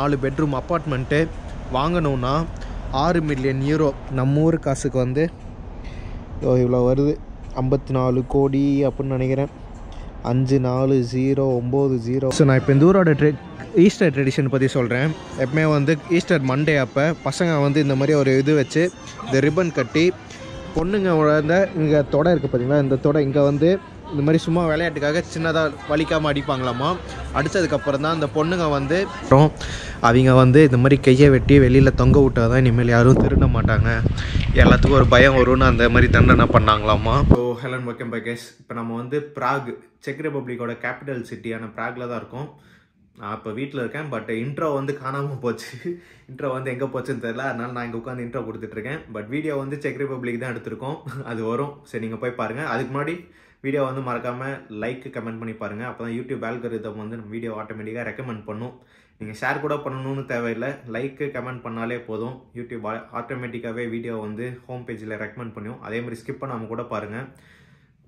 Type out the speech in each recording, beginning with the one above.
4 bedroom apartment வாங்கணும்னா 6 million euro நம்ம ஊர் காசுக்கு வந்து இவ்ளோ வருது 54 கோடி அப்படினு நினைக்கிறேன் 5409 0. So நான் இப்போ இந்த ஊரோட ஈஸ்டர் ட்ரெடிஷன் பத்தி சொல்றேன். எப்பமே வந்து ஈஸ்டர் மண்டே அப்ப பசங்க வந்து இந்த மாதிரி ஒரு இது வச்சு இந்த ரிப்பன் கட்டி பொண்ணுங்க உள்ள இங்க தொட இருக்கு பாத்தீங்களா, இந்த தொட இங்க வந்து இந்த மாதிரி சும்மா விளையாட்டுக்காக சின்னதாக வலிக்காமல் அடிப்பாங்களாமா. அடித்ததுக்கப்புறம் தான் அந்த பொண்ணுங்க வந்து அப்புறம் அவங்க வந்து இந்த மாதிரி கையை வெட்டி வெளியில் தொங்க விட்டால் தான் இனிமேல் யாரும் திருட மாட்டாங்க, எல்லாத்துக்கும் ஒரு பயம் வரும்னு அந்த மாதிரி தண்டனை பண்ணாங்களாமா. So hello and welcome back guys. இப்போ நம்ம வந்து பிராக், செக் ரிப்பப்ளிக்கோட கேபிட்டல் சிட்டியான பிராகில் தான் இருக்கோம். நான் இப்போ வீட்டில் இருக்கேன், பட் இன்ட்ரோ வந்து காணாமல் போச்சு. இன்ட்ரோ வந்து எங்கே போச்சுன்னு தெரியல, அதனால் நான் இங்கே உட்காந்து இன்ட்ரோ கொடுத்துட்ருக்கேன். பட் வீடியோ வந்து செக் ரிப்பப்ளிக் தான் எடுத்திருக்கோம், அது வரும். சரி, நீங்கள் போய் பாருங்கள். அதுக்கு முன்னாடி வீடியோ வந்து மறக்காமல் லைக் கமெண்ட் பண்ணி பாருங்கள். அப்போ தான் யூடியூப் ஆல்கரிதம் வந்து நம்ம வீடியோ ஆட்டோமேட்டிக்காக ரெக்கமெண்ட் பண்ணும். நீங்கள் ஷேர் கூட பண்ணணும்னு தேவையில்லை, லைக்கு கமெண்ட் பண்ணாலே போதும். யூடியூப் ஆட்டோமேட்டிக்காகவே வீடியோ வந்து ஹோம் பேஜில் ரெக்கமெண்ட் பண்ணும். அதேமாதிரி ஸ்கிப் பண்ணாமல் கூட பாருங்கள்,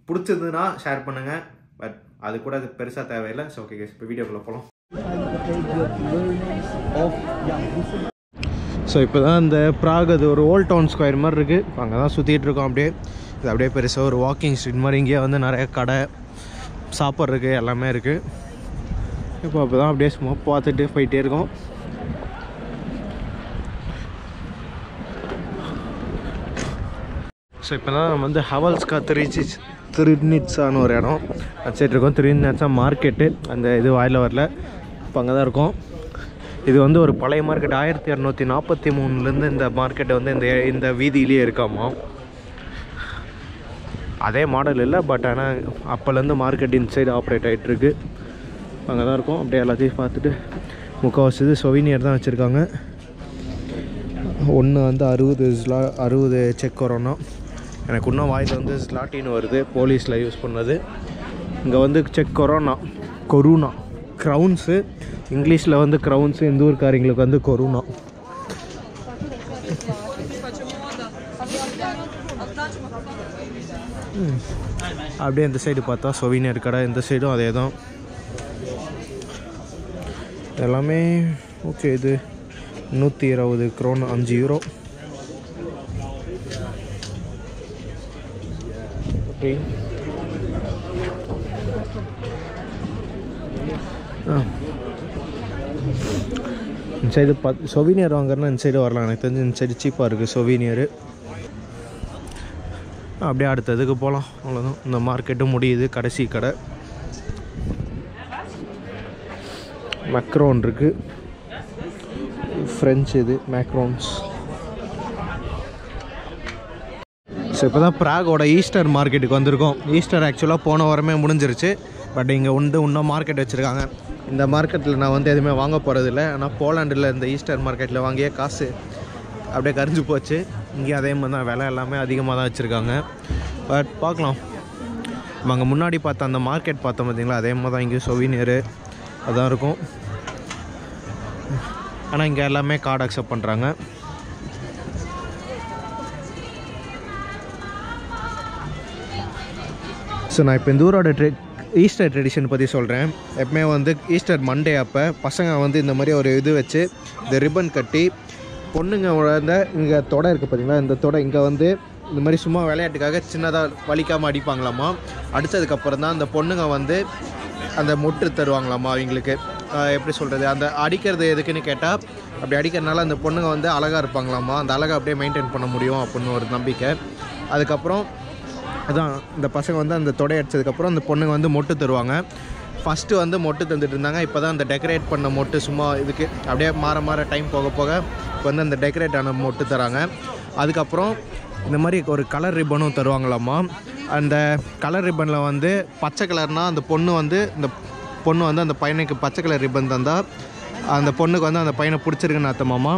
பிடிச்சதுன்னா ஷேர் பண்ணுங்கள். பட் அது கூட அது பெருசாக தேவையில்லை. ஸோ ஓகே இப்போ வீடியோக்குள்ளே போகலாம். ஸோ இப்போ தான் இந்த பிராக், அது ஒரு ஓல்ட் டவுன் ஸ்கொயர் மாதிரி இருக்குது, அங்கே தான் சுற்றிட்டு இருக்கோம். அப்படியே இது அப்படியே பெருசாக ஒரு வாக்கிங் ஸ்ட்ரீட் மாதிரி. இங்கேயே வந்து நிறைய கடை, சாப்பிட்றதுக்கு எல்லாமே இருக்குது. இப்போ அப்போ தான் அப்படியே சும்மா பார்த்துட்டு போயிட்டே இருக்கோம். ஸோ இப்போ தான் நம்ம வந்து ஹவல்ஸ்கா திருநிட்சான்னு ஒரு இடம் வச்சுட்டு இருக்கோம். திருநிட்சா மார்க்கெட்டு, அந்த இது வாயில் வரல, இப்போ அங்கே தான் இருக்கும். இது வந்து ஒரு பழைய மார்க்கெட், 1643 இந்த மார்க்கெட்டு வந்து இந்த வீதியிலே இருக்காமா. அதே மாடல் இல்லை, பட் ஆனால் அப்போலேருந்து மார்க்கெட் இன்சைடு ஆப்ரேட் ஆகிட்டுருக்கு. அங்கே தான் இருக்கும். அப்படியே எல்லாத்தையும் பார்த்துட்டு, முக்கால்வாசி இது சொவினியர் தான் வச்சுருக்காங்க. ஒன்று வந்து 60 செக் கொரோனா. எனக்கு இன்னும் வாயில் வந்து ஸ்லாட்டின்னு வருது, போலீஸில் யூஸ் பண்ணது. இங்கே வந்து செக் கொரோனா க்ரௌன்ஸு, இங்கிலீஷில் வந்து க்ரௌன்ஸு, இந்த ஊர்காரங்களுக்கு வந்து கொரோனா. அப்படியே இந்த சைடு பார்த்தா சொவினியர் கடை, இந்த சைடும் அதே தான் எல்லாமே. ஓகே, இது 120 க்ரோன், 5 யூரோ. இந்த சைடு சொவினியர் வாங்குறதுனா இந்த சைடு வரலாம். எனக்கு தெரிஞ்சு இந்த சைடு சீப்பாக இருக்குது சொவினியரு. அப்படியே அடுத்ததுக்கு போகலாம். அவ்வளோதான், இந்த மார்க்கெட்டும் முடியுது. கடைசி கடை மேக்ரோன் இருக்குது, ஃப்ரெஞ்சு இது மேக்ரோன்ஸ். ஸோ இப்போ தான் பிராகோட ஈஸ்டர் மார்க்கெட்டுக்கு வந்திருக்கோம். ஈஸ்டர் ஆக்சுவலாக போன வாரமே முடிஞ்சிருச்சு, பட் இங்கே உண்டு இன்னும் மார்க்கெட் வச்சுருக்காங்க. இந்த மார்க்கெட்டில் நான் வந்து எதுவுமே வாங்க போகிறதில்ல, ஆனால் போலாண்டில் இந்த ஈஸ்டர் மார்க்கெட்டில் வாங்கிய காசு அப்படியே கரைஞ்சி போச்சு. இங்கேயும் அதே மாதிரி தான் விலை எல்லாமே அதிகமாக தான் வச்சுருக்காங்க. பட் பார்க்கலாம், நாங்கள் முன்னாடி பார்த்த அந்த மார்க்கெட் பார்த்தோம் பார்த்திங்களா, அதே மாதிரி தான் இங்கேயும் சொவினியரு அதான் இருக்கும். ஆனால் இங்கே எல்லாமே கார்டு அக்செப்ட் பண்ணுறாங்க. ஸோ நான் இப்போ இந்த ஊரோட ஈஸ்டர் ட்ரெடிஷன் பற்றி சொல்கிறேன். எப்பவுமே வந்து ஈஸ்டர் மண்டே அப்போ பசங்க வந்து இந்த மாதிரி ஒரு இது வச்சு இந்த ரிப்பன் கட்டி பொண்ணுங்க உள்ள இங்கே தொட இருக்குது பார்த்திங்களா, இந்த தொட இங்கே வந்து இந்த மாதிரி சும்மா விளையாட்டுக்காக சின்னதாக வலிக்காமல் அடிப்பாங்களாமா. அடித்ததுக்கப்புறம் தான் அந்த பொண்ணுங்க வந்து அந்த மொட்டு தருவாங்களாமா. அவங்களுக்கு எப்படி சொல்கிறது, அந்த அடிக்கிறது எதுக்குன்னு கேட்டால் அப்படி அடிக்கிறதுனால அந்த பொண்ணுங்க வந்து அழகாக இருப்பாங்களாமா, அந்த அழகாக அப்படியே மெயின்டைன் பண்ண முடியும் அப்படின்னு ஒரு நம்பிக்கை. அதுக்கப்புறம் அதான் இந்த பசங்க வந்து அந்த தொடை அடித்ததுக்கப்புறம் அந்த பொண்ணுங்க வந்து மொட்டு தருவாங்க. ஃபஸ்ட்டு வந்து மொட்டு தந்துட்டு இருந்தாங்க, இப்போ தான் அந்த டெக்கரேட் பண்ண மொட்டு சும்மா இதுக்கு அப்படியே மாற டைம் போக போக இப்போ வந்து அந்த டெக்கரேட் ஆன மொட்டு தராங்க. அதுக்கப்புறம் இந்த மாதிரி ஒரு கலர் ரிப்பனும் தருவாங்களாம்மா. அந்த கலர் ரிப்பனில் வந்து பச்சை கலர்னால் அந்த பொண்ணு வந்து அந்த பையனுக்கு பச்சை கலர் ரிப்பன் தந்தால் அந்த பொண்ணுக்கு வந்து அந்த பையனை பிடிச்சிருக்குன்னு அர்த்தமாம்மா.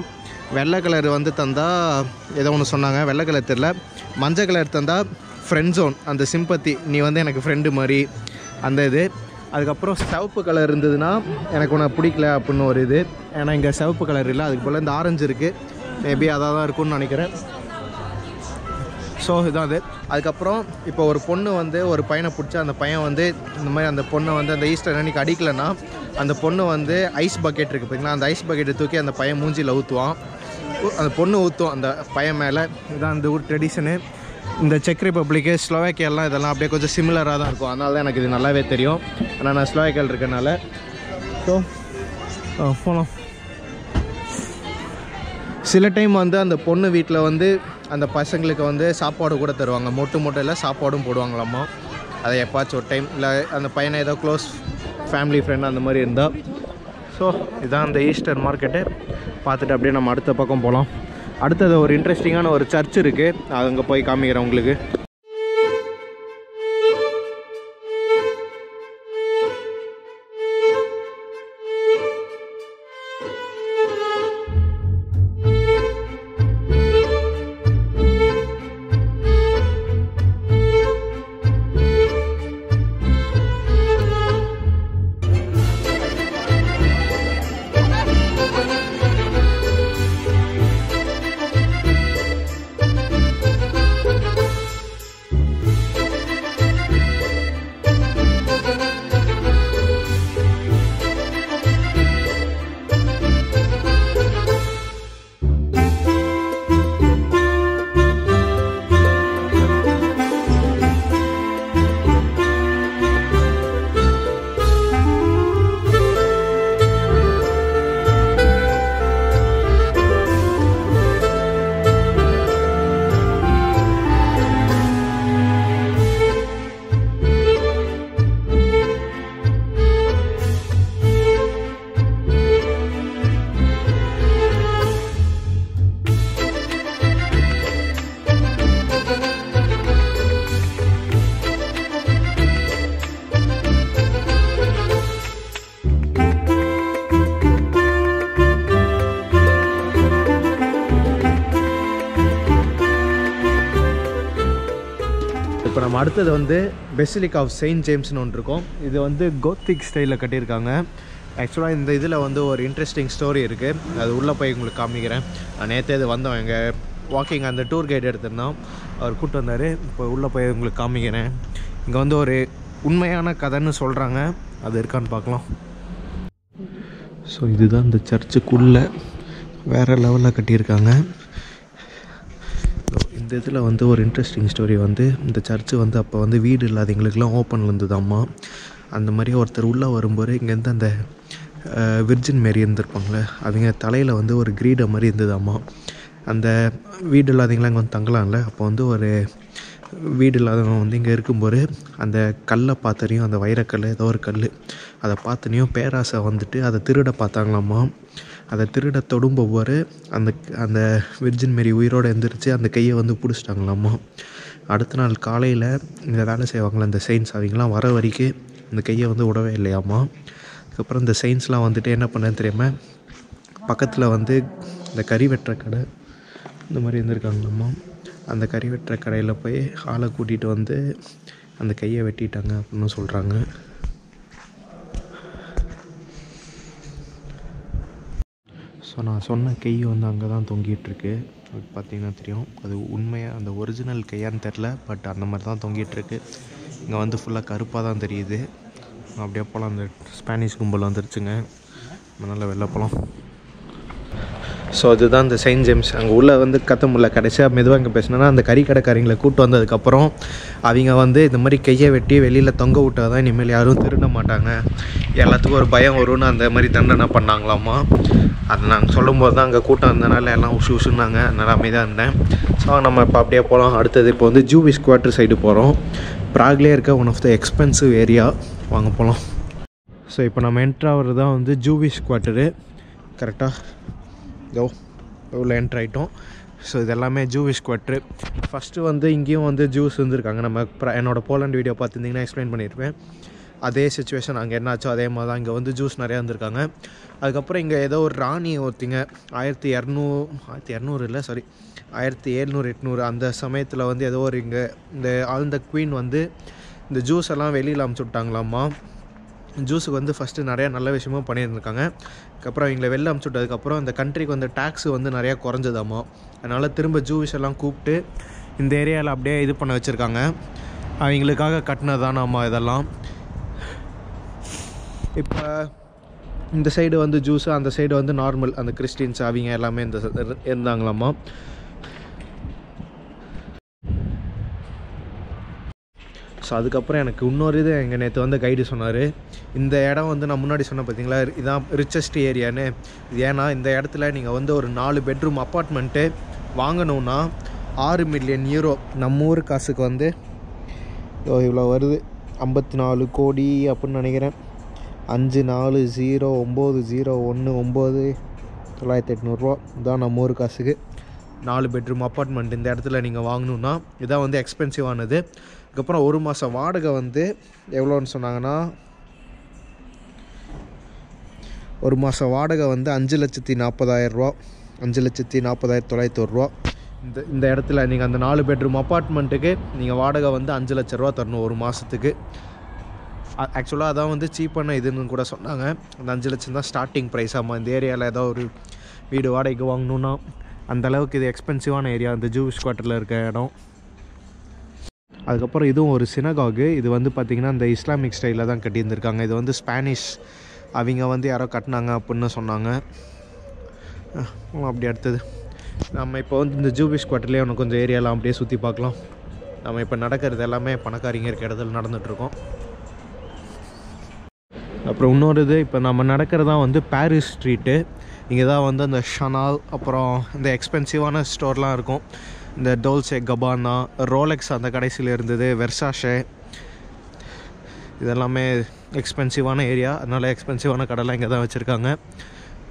வெள்ளை கலர் வந்து தந்தால் ஏதோ ஒன்று சொன்னாங்க, வெள்ளை கலர் தெரியல. மஞ்சள் கலர் தந்தால் ஃப்ரெண்ட் ஜோன், அந்த சிம்பத்தி, நீ வந்து எனக்கு ஃப்ரெண்டு மாதிரி அந்த இது. அதுக்கப்புறம் சிவப்பு கலர் இருந்ததுன்னா எனக்கு ஒன்று பிடிக்கல அப்படின்னு ஒரு இது. ஏன்னா இங்கே சிவப்பு கலர் இல்லை, அதுக்கு போல் இந்த ஆரஞ்சு இருக்குது, மேபி அதாக தான் இருக்கும்னு நினைக்கிறேன். ஸோ இதுதான் அது. அதுக்கப்புறம் இப்போ ஒரு பொண்ணு வந்து ஒரு பையனை பிடிச்சா அந்த பையன் வந்து இந்த மாதிரி அந்த பொண்ணை வந்து அந்த ஈஸ்டர் அன்னைக்கு அடிக்கலைன்னா அந்த பொண்ணு வந்து ஐஸ் பக்கெட் இருக்குது பார்த்தீங்களா, அந்த ஐஸ் பக்கெட்டை தூக்கி அந்த பையன் மூஞ்சியில் ஊற்றுவான், அந்த பொண்ணு ஊற்றும் அந்த பையன் மேலே. இதுதான் இந்த ஊர் ட்ரெடிஷனு. இந்த செக் ரிப்பப்ளிக்கு ஸ்லோவேக்கியாலாம் இதெல்லாம் அப்படியே கொஞ்சம் சிமிலராக தான் இருக்கும், அதனால தான் எனக்கு இது நல்லாவே தெரியும். ஆனால் நான் ஸ்லோவேக்கியாவில் இருக்கனால. ஸோ போகலாம். சில டைம் வந்து அந்த பொண்ணு வீட்டில் வந்து அந்த பசங்களுக்கு வந்து சாப்பாடு கூட தருவாங்க, மொட்டு மொட்டையில் சாப்பாடும் போடுவாங்களாம்மா. அதை எப்பாச்சும் ஒரு டைம் இல்லை அந்த பையனை ஏதோ க்ளோஸ் ஃபேமிலி ஃப்ரெண்ட் அந்த மாதிரி இருந்தால். ஸோ இதுதான் அந்த ஈஸ்டர் மார்க்கெட்டு. பார்த்துட்டு அப்படியே நம்ம அடுத்த பக்கம் போகலாம். அடுத்தது ஒரு இன்ட்ரெஸ்டிங்கான ஒரு சர்ச் இருக்குது, அங்கே போய் காமிக்கிறேன் உங்களுக்கு. இப்போ நம்ம அடுத்தது வந்து பெசிலிக்கா ஆஃப் செயின்ட் ஜேம்ஸ்னு ஒன்று இருக்கும். இது வந்து கோத்திக் ஸ்டைலில் கட்டியிருக்காங்க. ஆக்சுவலாக இந்த இதில் வந்து ஒரு இன்ட்ரெஸ்டிங் ஸ்டோரி இருக்குது, அது உள்ளே போய் உங்களுக்கு காமிக்கிறேன். நேற்று இது வந்தோம், எங்கள் வாக்கிங் அந்த டூர் கைடு எடுத்திருந்தோம், அவர் கூப்பிட்டு வந்தார். இப்போ உள்ளே போய் உங்களுக்கு காமிக்கிறேன். இங்கே வந்து ஒரு உண்மையான கதைன்னு சொல்கிறாங்க, அது இருக்கான்னு பார்க்கலாம். ஸோ இதுதான் இந்த சர்ச்சுக்குள்ளே வேறு லெவலில் கட்டியிருக்காங்க. இந்த இதில் வந்து ஒரு இன்ட்ரெஸ்டிங் ஸ்டோரி வந்து இந்த சர்ச்சு வந்து அப்போ வந்து வீடு இல்லாதவங்களுக்குலாம் ஓப்பனில் இருந்ததாம்மா. அந்த மாதிரி ஒருத்தர் உள்ளே வரும்போது இங்கேருந்து அந்த விர்ஜின் மாரி இருந்திருப்பாங்களே, அவங்க தலையில் வந்து ஒரு கிரீடம் மாதிரி இருந்ததாம்மா. அந்த வீடு இல்லாதவங்களாம் இங்கே வந்து தங்கலாம்ல, அப்போ வந்து ஒரு வீடு இல்லாதவங்க வந்து இங்கே இருக்கும்போது அந்த கல்லை பார்த்தனையும், அந்த வைரக்கல் ஏதோ ஒரு கல் அதை பார்த்தனையும் பேராசை வந்துட்டு அதை திருட பார்த்தாங்களாம்மா. அதை திருட தொடும்போது அந்த அந்த விர்ஜின் மாரி உயிரோடு எழுந்திரிச்சு அந்த கையை வந்து பிடிச்சிட்டாங்களாம்மா. அடுத்த நாள் காலையில் இந்த வேலை செய்வாங்களே அந்த செயின்ஸ், அவங்களாம் வர வரைக்கும் இந்த கையை வந்து விடவே இல்லையாம்மா. அதுக்கப்புறம் இந்த செயின்ஸ்லாம் வந்துட்டு என்ன பண்ணேன்னு தெரியாமல் பக்கத்தில் வந்து இந்த கறி வெட்டுற கடை இந்த மாதிரி இருந்திருக்காங்களாம்மா. அந்த கறி வெட்டுற கடையில் போய் ஆளை கூட்டிகிட்டு வந்து அந்த கையை வெட்டிட்டாங்க அப்படின்னு சொல்கிறாங்க. ஸோ நான் சொன்ன கை வந்து அங்கே தான் தொங்கிகிட்ருக்கு, பார்த்திங்கன்னா தெரியும். அது உண்மையாக அந்த ஒரிஜினல் கையான்னு தெரில, பட் அந்த மாதிரி தான் தொங்கிகிட்ருக்கு. இங்கே வந்து ஃபுல்லாக கருப்பாக தான் தெரியுது. அப்படியே போகலாம், அந்த ஸ்பானிஷ் கும்பல் வந்துருச்சுங்க, நல்லா வெளில போகலாம். ஸோ அதுதான் இந்த செயின்ட் ஜேம்ஸ். அங்கே உள்ளே வந்து கத்த முடியல, கடைசியாக மெதுவாக இங்கே பேசினோன்னா அந்த கறி கடைக்காரங்களை கூப்பிட்டு வந்ததுக்கப்புறம் அவங்க வந்து இந்த மாதிரி கையை வெட்டி வெளியில் தொங்க விட்டால் தான் இனிமேல் யாரும் திருட மாட்டாங்க, எல்லாத்துக்கும் ஒரு பயம் வரும்னு அந்த மாதிரி தண்டனை பண்ணாங்களாம்மா. அது நாங்கள் சொல்லும்போது தான் அங்கே கூட்டம் இருந்தனால எல்லாம் உஷு உஷுன்னாங்க, நல்லாமே தான் இருந்தேன். ஸோ நம்ம இப்போ அப்படியே போகலாம். அடுத்தது இப்போ வந்து ஜூவிஷ் குவார்ட்டர் சைடு போகிறோம். ப்ராக்லேயே இருக்க one of the expensive area, வாங்க போகலாம். ஸோ இப்போ நம்ம என்ட்ராகிறது தான் வந்து ஜூவிஷ் குவார்ட்டரு, கரெக்டாக உள்ள என்ட்ரு ஆகிட்டோம். ஸோ இது எல்லாமே ஜூவிஷ் குவார்ட்டரு. ஃபஸ்ட்டு வந்து இங்கேயும் வந்து ஜூஸ் வந்துருக்காங்க, நம்ம என்னோட போலண்ட் வீடியோ பார்த்துருந்தீங்கன்னா எக்ஸ்பிளைன் பண்ணியிருப்பேன். அதே சுச்சுவேஷன் அங்கே என்னாச்சோ அதே மாதிரி தான் இங்கே வந்து ஜூஸ் நிறையா வந்திருக்காங்க. அதுக்கப்புறம் இங்கே ஏதோ ஒரு ராணி ஒருத்திங்க 1700 அந்த சமயத்தில் வந்து ஏதோ ஒரு இங்கே இந்த ஆழ்ந்த குவீன் வந்து இந்த ஜூஸ் எல்லாம் வெளியில் அமுச்சு விட்டாங்களாம்மா. ஜூஸுக்கு வந்து ஃபஸ்ட்டு நிறையா நல்ல விஷயமும் பண்ணியிருந்திருக்காங்க. அதுக்கப்புறம் இவங்களை வெளில அமுச்சுட்டதுக்கப்புறம் அந்த கண்ட்ரிக்கு வந்து டேக்ஸு வந்து நிறையா குறைஞ்சதாம்மா. அதனால் திரும்ப ஜூவிஷ் எல்லாம் கூப்பிட்டு இந்த ஏரியாவில் அப்படியே இது பண்ண வச்சுருக்காங்க, அவங்களுக்காக கட்டினதானாம்மா இதெல்லாம். இப்போ இந்த சைடு வந்து ஜூஸு, அந்த சைடு வந்து நார்மல் அந்த கிறிஸ்டின்ஸ் அவங்க எல்லாமே இந்த இருந்தாங்களாம்மா. ஸோ அதுக்கப்புறம் எனக்கு இன்னொரு இது எங்கள் நேற்று வந்து கைடு சொன்னார். இந்த இடம் வந்து நான் முன்னாடி சொன்னேன் பார்த்தீங்களா, இதான் ரிச்சஸ்ட் ஏரியான்னு. ஏன்னா இந்த இடத்துல நீங்கள் வந்து ஒரு 4 பெட்ரூம் அப்பார்ட்மெண்ட்டு வாங்கணுன்னா 6 மில்லியன் யூரோ, நம்ம ஊர் காசுக்கு வந்து இவ்வளோ வருது, 54 கோடி அப்படின்னு நினைக்கிறேன். 54090199,900 இதுதான் நம்ம ஊர் காசுக்கு 4 பெட்ரூம் அப்பார்ட்மெண்ட். இந்த இடத்துல நீங்கள் வாங்கணுன்னா இதான் வந்து எக்ஸ்பென்சிவானது. அதுக்கப்புறம் ஒரு மாதம் வாடகை வந்து எவ்வளோன்னு சொன்னாங்கன்னா, ஒரு மாதம் வாடகை வந்து 5,40,000 ரூபா, 5,40,901 ரூபா. இந்த இடத்துல நீங்கள் அந்த 4 பெட்ரூம் அப்பார்ட்மெண்ட்டுக்கு நீங்கள் வாடகை வந்து 5,00,000 ரூபா தரணும் ஒரு மாதத்துக்கு. ஆக்சுவலாக அதான் வந்து சீப்பான இதுன்னு கூட சொன்னாங்க. அந்த 5,00,000 தான் ஸ்டார்டிங் ப்ரைஸ். ஆமாம், இந்த ஏரியாவில் ஏதோ ஒரு வீடு வாடகைக்கு வாங்கணுன்னா அந்தளவுக்கு இது எக்ஸ்பென்சிவான ஏரியா, அந்த ஜூவிஷ் குவார்ட்டரில் இருக்க இடம். அதுக்கப்புறம் இதுவும் ஒரு சினகாகு. இது வந்து பார்த்திங்கன்னா இந்த இஸ்லாமிக் ஸ்டைலில் தான் கட்டியிருந்துருக்காங்க. இது வந்து ஸ்பானிஷ் அவங்க வந்து யாரோ கட்டினாங்க அப்படின்னு சொன்னாங்க. அப்படி அடுத்தது நம்ம இப்போ வந்து இந்த ஜூவிஷ் குவார்ட்டர்லேயே ஒன்று கொஞ்சம் ஏரியாலாம் அப்படியே சுற்றி பார்க்கலாம். நம்ம இப்போ நடக்கிறது எல்லாமே பணக்காரிங்க இருக்க இடத்துல நடந்துகிட்ருக்கோம். அப்புறம் இன்னொரு இது, இப்போ நம்ம நடக்கிறதான் வந்து பாரிஸ் ஸ்ட்ரீட்டு. இங்கே தான் வந்து அந்த ஷனால், அப்புறம் இந்த எக்ஸ்பென்சிவான ஸ்டோர்லாம் இருக்கும். இந்த டோல்சே கபானா, ரோலெக்ஸ் அந்த கடைசியில் இருந்தது, வெர்சாஷே, இதெல்லாமே எக்ஸ்பென்சிவான ஏரியா. அதனால் எக்ஸ்பென்சிவான கடைலாம் இங்கே தான் வச்சுருக்காங்க.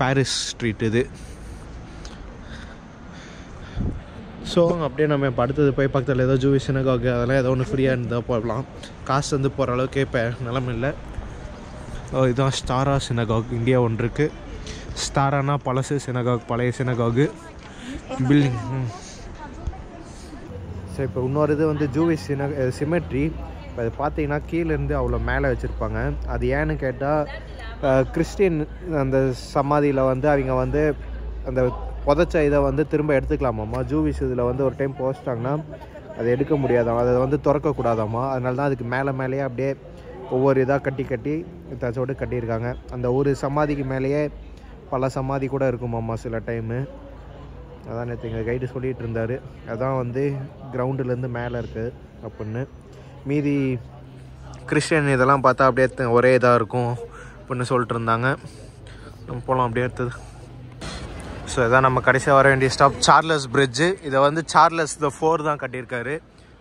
பாரிஸ் ஸ்ட்ரீட் இது. ஸோ அப்படியே நம்ம இப்போ அடுத்தது போய் பக்கத்தில் ஏதோ ஜூவிஷ் சினகாகு அதெல்லாம் ஏதோ ஒன்று ஃப்ரீயாக இருந்தால் போகலாம். காசு வந்து போகிற அளவுக்கு இப்போ நிலம இல்லை. இதுதான் ஸ்டாரா சினகாக். இங்கேயே ஒன்று இருக்குது. ஸ்டாரானா பழசு, சினகாக் பழைய சினகாகு பில்டிங். ஸோ இப்போ இன்னொரு இது வந்து ஜூவிஷ் சிமெட்ரி. இப்போ அது பார்த்தீங்கன்னா கீழேருந்து அவ்வளோ மேலே வச்சுருப்பாங்க. அது ஏன்னு கேட்டால், கிறிஸ்டின் அந்த சமாதியில் வந்து அவங்க வந்து அந்த புதைச்ச இதை வந்து திரும்ப எடுத்துக்கலாமாம்மா. ஜூவிஷ் இதில் வந்து ஒரு டைம் போச்சிட்டாங்கன்னா அதை எடுக்க முடியாதாம், அதை வந்து திறக்கக்கூடாதாம்மா. அதனால தான் அதுக்கு மேலே மேலேயே அப்படியே ஒவ்வொரு இதாக கட்டி கட்டி தச்சோடு கட்டியிருக்காங்க. அந்த ஒரு சமாதிக்கு மேலேயே பல சமாதி கூட இருக்குமாம்மா சில டைமு. அதான் நேற்று எங்கள் கைடு சொல்லிகிட்டு இருந்தார். அதான் வந்து கிரவுண்டுலேருந்து மேலே இருக்குது அப்புடின்னு. மீதி கிறிஸ்டியன் இதெல்லாம் பார்த்தா அப்படியே ஒரே இதாக இருக்கும் அப்படின்னு சொல்லிட்டு இருந்தாங்க. நம்ம போகலாம் அப்படியே எடுத்தது. ஸோ இதான் நம்ம கடைசியாக வர வேண்டிய ஸ்டாப், சார்லஸ் பிரிட்ஜு. இதை வந்து சார்லஸ் IV தான் கட்டியிருக்காரு.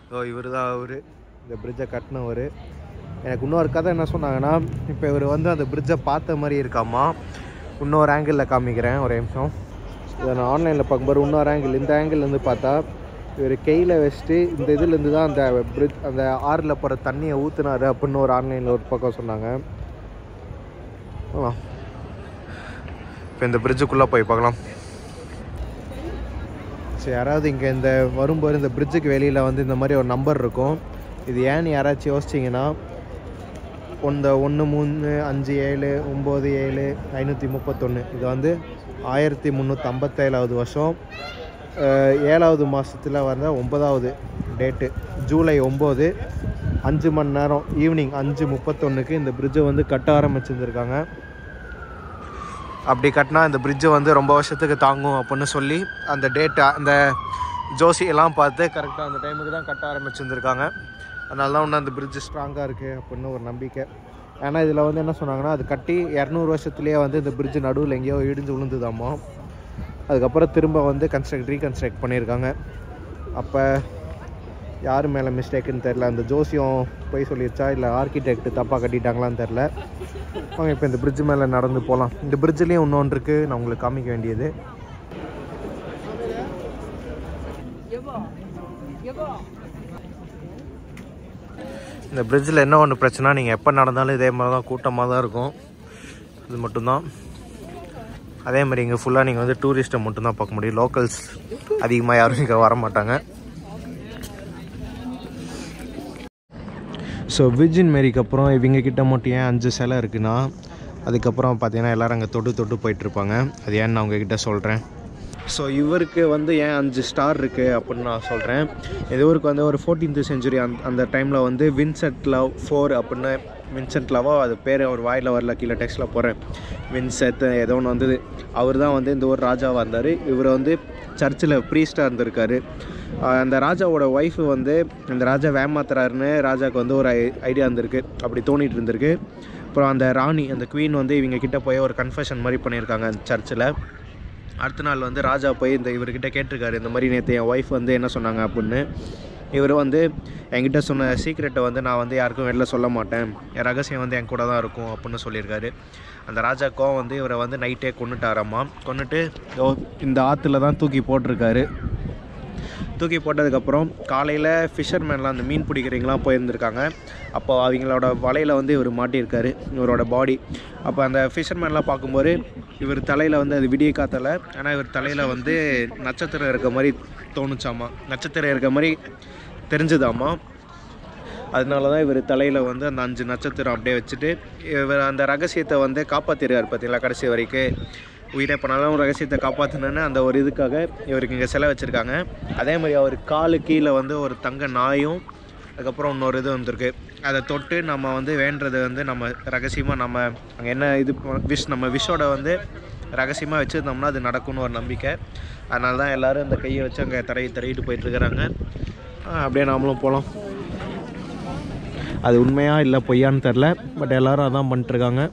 ஸோ இவர் தான் அவர் இந்த பிரிட்ஜை கட்டினவர். எனக்கு இன்னொரு கதை என்ன சொன்னாங்கன்னா, இப்போ இவர் வந்து அந்த பிரிட்ஜை பார்த்த மாதிரி இருக்காமா. இன்னொரு ஆங்கிளில் காமிக்கிறேன் ஒரே நிமிஷம். இதை நான் ஆன்லைனில் பார்க்கும்போது இன்னொரு ஆங்கிள், இந்த ஆங்கிள்லேருந்து பார்த்தா இவர் கையில் வச்சுட்டு இந்த இதுலேருந்து தான் அந்த பிரிட்ஜ் அந்த ஆறில் போகிற தண்ணியை ஊற்றுனாரு அப்படின்னு ஒரு ஆன்லைனில் ஒரு பக்கம் சொன்னாங்க. இப்போ இந்த பிரிட்ஜுக்குள்ளே போய் பார்க்கலாம். ஸோ யாராவது இங்கே இந்த வரும்போது இந்த பிரிட்ஜுக்கு வெளியில் வந்து இந்த மாதிரி ஒரு நம்பர் இருக்கும். இது ஏன்னு யாராச்சும் யோசிச்சிங்கன்னா, 135797 இது வந்து 1357வது வருஷம் 7வது மாதத்தில் வந்த 9வது டேட்டு, ஜூலை 9, 5 மணி நேரம், ஈவினிங் 5:31க்கு இந்த பிரிட்ஜை வந்து கட்ட ஆரம்பிச்சுருந்துருக்காங்க. அப்படி கட்டினா இந்த பிரிட்ஜு வந்து ரொம்ப வருஷத்துக்கு தாங்கும் அப்படின்னு சொல்லி அந்த டேட்டை அந்த ஜோசியெல்லாம் பார்த்து கரெக்டாக அந்த டைமுக்கு தான் கட்ட ஆரம்பிச்சுருந்துருக்காங்க. அதனால தான் ஒன்று அந்த பிரிட்ஜு ஸ்ட்ராங்காக இருக்குது அப்படின்னு ஒரு நம்பிக்கை. ஏன்னா இதில் வந்து என்ன சொன்னாங்கன்னா, அது கட்டி 200 வருஷத்துலேயே வந்து இந்த பிரிட்ஜு நடுவில் எங்கேயோ இடிஞ்சு விழுந்துதாம்மா. அதுக்கப்புறம் திரும்ப வந்து ரீகன்ஸ்ட்ரக்ட் பண்ணியிருக்காங்க. அப்போ யார் மேலே மிஸ்டேக்குன்னு தெரில, அந்த ஜோசியம் போய் சொல்லிடுச்சா இல்லை ஆர்கிடெக்ட் தப்பாக கட்டிட்டாங்களான்னு தெரில. அவங்க இப்போ இந்த பிரிட்ஜு மேலே நடந்து போகலாம். இந்த பிரிட்ஜுலேயும் இன்னொன்று இருக்குது நான் உங்களுக்கு காமிக்க வேண்டியது. இந்த பிரிட்ஜில் என்ன ஒன்று பிரச்சனை, நீங்கள் எப்போ நடந்தாலும் இதே மாதிரி தான் கூட்டமாக தான் இருக்கும். இது மட்டும்தான். அதே மாதிரி இங்கே ஃபுல்லாக நீங்கள் வந்து டூரிஸ்ட்டை மட்டும்தான் பார்க்க முடியும். லோக்கல்ஸ் அதிகமாக யாரும் இங்கே வரமாட்டாங்க. ஸோ விர்ஜின் மேரிக்கு அப்புறம் இவங்கக்கிட்ட மட்டும் ஏன் 5 சிலை இருக்குன்னா, அதுக்கப்புறம் பார்த்தீங்கன்னா எல்லோரும் அங்கே தொட்டு தொட்டு போயிட்டுருப்பாங்க. அது ஏன்னு நான் உங்ககிட்ட சொல்கிறேன். ஸோ இவருக்கு வந்து ஏன் 5 ஸ்டார் இருக்குது அப்படின்னு நான் சொல்கிறேன். இது ஊருக்கு வந்து ஒரு 14th செஞ்சுரி அந்த டைமில் வந்து வின்சென்ட் லவ் IV அப்படின்னு வின்சென்ட்லாவோ அது பேர் அவர் வாயில் வரல, கீழே டெக்ஸ்டில் போகிறேன். வின்சென்ட் ஏதோ ஒன்று வந்தது. அவர் தான் வந்து இந்த ஊர் ராஜாவாக இருந்தார். இவர் வந்து சர்ச்சில் ப்ரீஸ்டாக இருந்திருக்காரு. அந்த ராஜாவோட ஒய்ஃபு வந்து அந்த ராஜா வேமாத்துறாருன்னு ராஜாவுக்கு வந்து ஒரு ஐடியா இருந்திருக்கு, அப்படி தோணிகிட்டு இருந்திருக்கு. அப்புறம் அந்த ராணி அந்த குவீன் வந்து இவங்க கிட்டே போய் ஒரு கன்ஃபெஷன் மாதிரி பண்ணியிருக்காங்க அந்த சர்ச்சில். அடுத்த நாள் வந்து ராஜா போய் இந்த இவர்கிட்ட கேட்டிருக்காரு, இந்த மாதிரி நேற்று என் ஒய்ஃப் வந்து என்ன சொன்னாங்க அப்படின்னு. இவர் வந்து என்கிட்ட சொன்ன சீக்ரெட்டை வந்து நான் வந்து யாருக்கும் வெளில சொல்ல மாட்டேன், என் ரகசியம் வந்து என் கூட தான் இருக்கும் அப்படின்னு சொல்லியிருக்காரு. அந்த ராஜாக்கும் வந்து இவரை வந்து நைட்டே கொண்டுட்டாராம்மா. கொண்டுட்டு இந்த ஆற்றுல தான் தூக்கி போட்டிருக்காரு. தூக்கி போட்டதுக்கப்புறம் காலையில் ஃபிஷர்மேன்லாம் அந்த மீன் பிடிக்கிறவங்களாம் போயிருந்துருக்காங்க. அப்போ அவங்களோட வலையில் வந்து இவர் மாட்டியிருக்காரு, இவரோட பாடி. அப்போ அந்த ஃபிஷர்மேன்லாம் பார்க்கும்போது இவர் தலையில் வந்து அது விடிய காத்தலை, ஆனால் இவர் தலையில் வந்து நட்சத்திரம் இருக்க மாதிரி தோணுச்சாமா, நட்சத்திரம் இருக்க மாதிரி தெரிஞ்சுதாம்மா. அதனால தான் இவர் தலையில் வந்து அந்த 5 நட்சத்திரம் அப்படியே வச்சுட்டு இவர் அந்த ரகசியத்தை வந்து காப்பாற்றிருக்கார். பார்த்தீங்களா, கடைசி வரைக்கும் உயிரை பண்ணாலும் ரகசியத்தை காப்பாற்றினேன்னு அந்த ஒரு இதுக்காக இவருக்கு இங்கே செலை வச்சுருக்காங்க. அதே மாதிரி அவர் காலு கீழே வந்து ஒரு தங்க நாயும் அதுக்கப்புறம் இன்னொரு இது வந்திருக்கு. அதை தொட்டு நம்ம வந்து வேண்டது வந்து நம்ம ரகசியமாக நம்ம அங்கே என்ன இது விஷ் நம்ம விஷோட வந்து ரகசியமாக வச்சுருந்தோம்னா அது நடக்கும்னு ஒரு நம்பிக்கை. அதனால தான் எல்லோரும் இந்த கையை வச்சு அங்கே தரையிட்டு போயிட்டுருக்கிறாங்க. அப்படியே நாமளும் போகலாம். அது உண்மையாக இல்லை பொய்யான்னு தெரில, பட் எல்லோரும் அதான் பண்ணிட்டுருக்காங்க.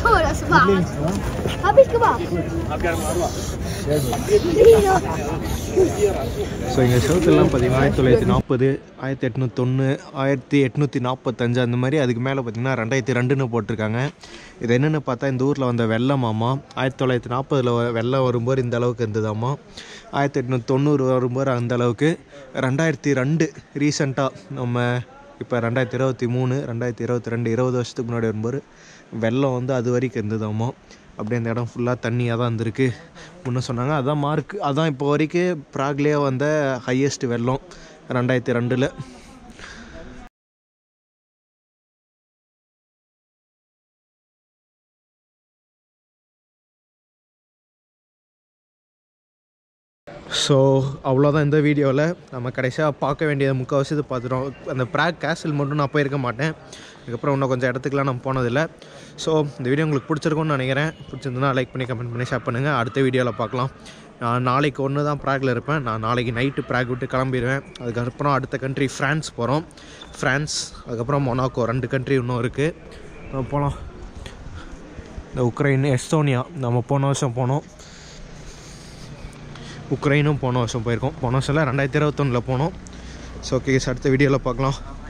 So, das war's. Hab ich gemacht. So எங்கள் ஷர்ட்டெல்லாம் பார்த்தீங்கன்னா 1940, 1890, 1845 அந்த மாதிரி. அதுக்கு மேலே பார்த்தீங்கன்னா 2002ன்னு போட்டிருக்காங்க. இது என்னென்னு பார்த்தா இந்த ஊரில் வந்த வெள்ளமாமா 1940 வெள்ளம் வரும்போது இந்த அளவுக்கு இருந்ததாம்மா, 1890 வரும்போது அந்த அளவுக்கு, 2002 ரீசெண்டாக நம்ம இப்போ 2023, 2022 20 வருஷத்துக்கு முன்னாடி வரும்போது வெள்ளம் வந்து அது வரைக்கும் இருந்ததாமோ. அப்படியே அந்த இடம் ஃபுல்லாக தண்ணியாக தான் இருந்திருக்கு முன்னே சொன்னாங்க. அதுதான் மார்க், அதுதான் இப்போ வரைக்கும் ப்ராக்லேயே வந்த ஹையஸ்ட் வெள்ளம் 2002. ஸோ அவ்வளோதான் இந்த வீடியோவில். நம்ம கடைசியாக பார்க்க வேண்டியது முக்கால்வாசி இது பார்த்துட்டோம். அந்த பிராக் கேசல் மட்டும் நான் போயிருக்க மாட்டேன், அதுக்கப்புறம் இன்னும் கொஞ்சம் இடத்துக்குலாம் நம்ம போனதில்லை. ஸோ இந்த வீடியோ உங்களுக்கு பிடிச்சிருக்கும்னு நினைக்கிறேன். பிடிச்சிருந்ததுன்னா லைக் பண்ணி, கமெண்ட் பண்ணி, ஷேர் பண்ணுங்கள். அடுத்த வீடியோவில் பார்க்கலாம். நான் நாளைக்கு ஒன்று தான் ப்ராகில் இருப்பேன். நான் நாளைக்கு நைட்டு ப்ராக் விட்டு கிளம்பிடுவேன். அதுக்கப்புறம் அடுத்த கண்ட்ரி ஃப்ரான்ஸ் போகிறோம். ஃப்ரான்ஸ் அதுக்கப்புறம் மொனாக்கோ 2 கண்ட்ரி இன்னும் இருக்குது போகலாம். இந்த உக்ரைன், எஸ்டோனியா நம்ம போன வருஷம் போனோம். உக்ரைனும் போன வருஷம் போயிருக்கோம். போன வருஷம்லாம் 2021 போனோம். ஸோ ஓகே, அடுத்த வீடியோவில் பார்க்கலாம்.